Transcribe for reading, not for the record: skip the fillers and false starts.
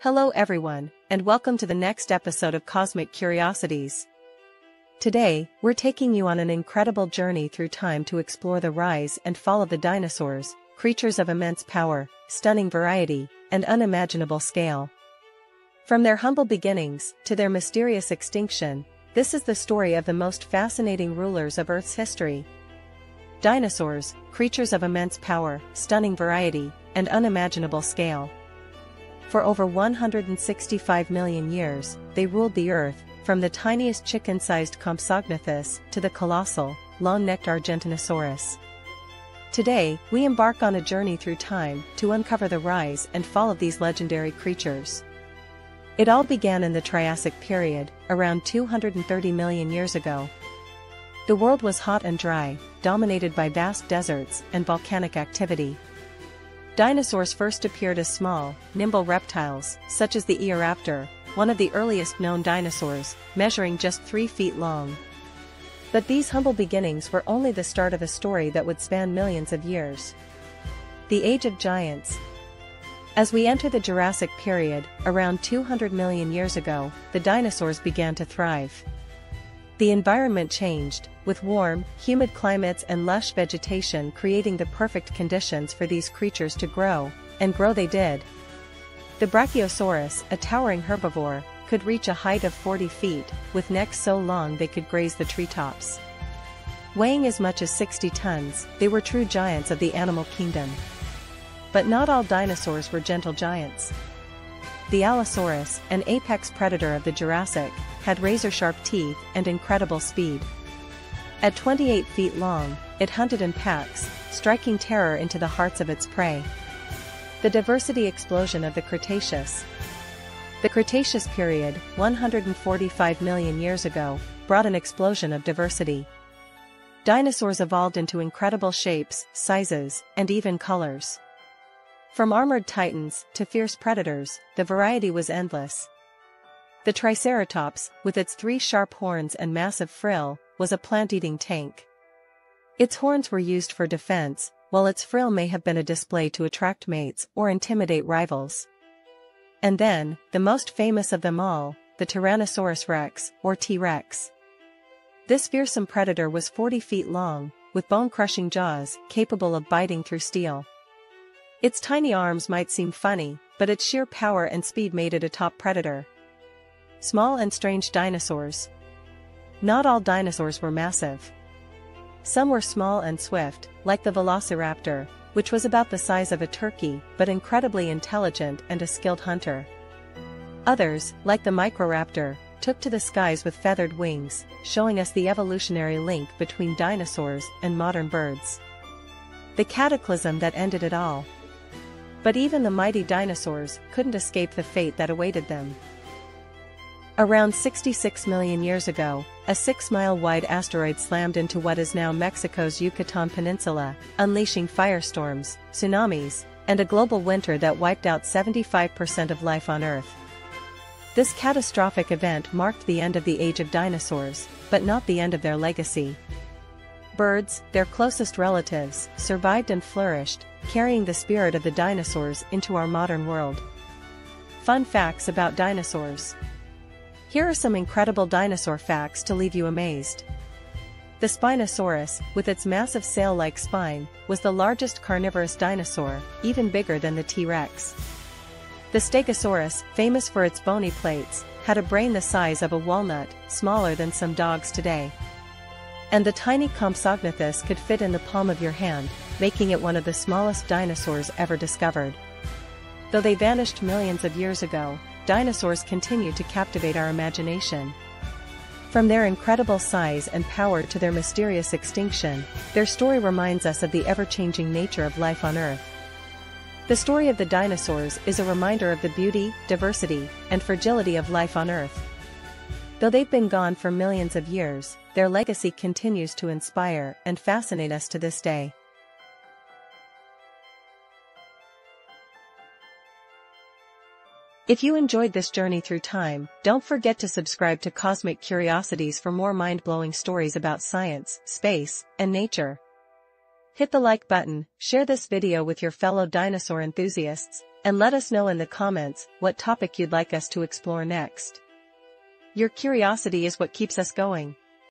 Hello everyone, and welcome to the next episode of Cosmic Curiosities. Today, we're taking you on an incredible journey through time to explore the rise and fall of the dinosaurs, creatures of immense power, stunning variety, and unimaginable scale. From their humble beginnings to their mysterious extinction, this is the story of the most fascinating rulers of Earth's history. Dinosaurs, creatures of immense power, stunning variety, and unimaginable scale. For over 165 million years, they ruled the Earth, from the tiniest chicken-sized Compsognathus to the colossal, long-necked Argentinosaurus. Today, we embark on a journey through time to uncover the rise and fall of these legendary creatures. It all began in the Triassic period, around 230 million years ago. The world was hot and dry, dominated by vast deserts and volcanic activity. Dinosaurs first appeared as small, nimble reptiles, such as the Eoraptor, one of the earliest known dinosaurs, measuring just 3 feet long. But these humble beginnings were only the start of a story that would span millions of years. The Age of Giants. As we enter the Jurassic period, around 200 million years ago, the dinosaurs began to thrive. The environment changed, with warm, humid climates and lush vegetation creating the perfect conditions for these creatures to grow, and grow they did. The Brachiosaurus, a towering herbivore, could reach a height of 40 feet, with necks so long they could graze the treetops. Weighing as much as 60 tons, they were true giants of the animal kingdom. But not all dinosaurs were gentle giants. The Allosaurus, an apex predator of the Jurassic, had razor-sharp teeth and incredible speed. At 28 feet long, it hunted in packs, striking terror into the hearts of its prey. The diversity explosion of the Cretaceous. The Cretaceous period, 145 million years ago, brought an explosion of diversity. Dinosaurs evolved into incredible shapes, sizes, and even colors. From armored titans to fierce predators, the variety was endless. The Triceratops, with its 3 sharp horns and massive frill, was a plant-eating tank. Its horns were used for defense, while its frill may have been a display to attract mates or intimidate rivals. And then, the most famous of them all, the Tyrannosaurus rex, or T-Rex. This fearsome predator was 40 feet long, with bone-crushing jaws capable of biting through steel. Its tiny arms might seem funny, but its sheer power and speed made it a top predator. Small and strange dinosaurs. Not all dinosaurs were massive. Some were small and swift, like the Velociraptor, which was about the size of a turkey, but incredibly intelligent and a skilled hunter. Others, like the Microraptor, took to the skies with feathered wings, showing us the evolutionary link between dinosaurs and modern birds. The cataclysm that ended it all. But even the mighty dinosaurs couldn't escape the fate that awaited them. Around 66 million years ago, a 6-mile-wide asteroid slammed into what is now Mexico's Yucatan Peninsula, unleashing firestorms, tsunamis, and a global winter that wiped out 75% of life on Earth. This catastrophic event marked the end of the Age of Dinosaurs, but not the end of their legacy. Birds, their closest relatives, survived and flourished, carrying the spirit of the dinosaurs into our modern world. Fun facts about dinosaurs. Here are some incredible dinosaur facts to leave you amazed. The Spinosaurus, with its massive sail-like spine, was the largest carnivorous dinosaur, even bigger than the T-Rex. The Stegosaurus, famous for its bony plates, had a brain the size of a walnut, smaller than some dogs today. And the tiny Compsognathus could fit in the palm of your hand, making it one of the smallest dinosaurs ever discovered. Though they vanished millions of years ago, dinosaurs continue to captivate our imagination. From their incredible size and power to their mysterious extinction, their story reminds us of the ever-changing nature of life on Earth. The story of the dinosaurs is a reminder of the beauty, diversity, and fragility of life on Earth. Though they've been gone for millions of years, their legacy continues to inspire and fascinate us to this day. If you enjoyed this journey through time, don't forget to subscribe to Cosmic Curiosities for more mind-blowing stories about science, space, and nature. Hit the like button, share this video with your fellow dinosaur enthusiasts, and let us know in the comments what topic you'd like us to explore next. Your curiosity is what keeps us going.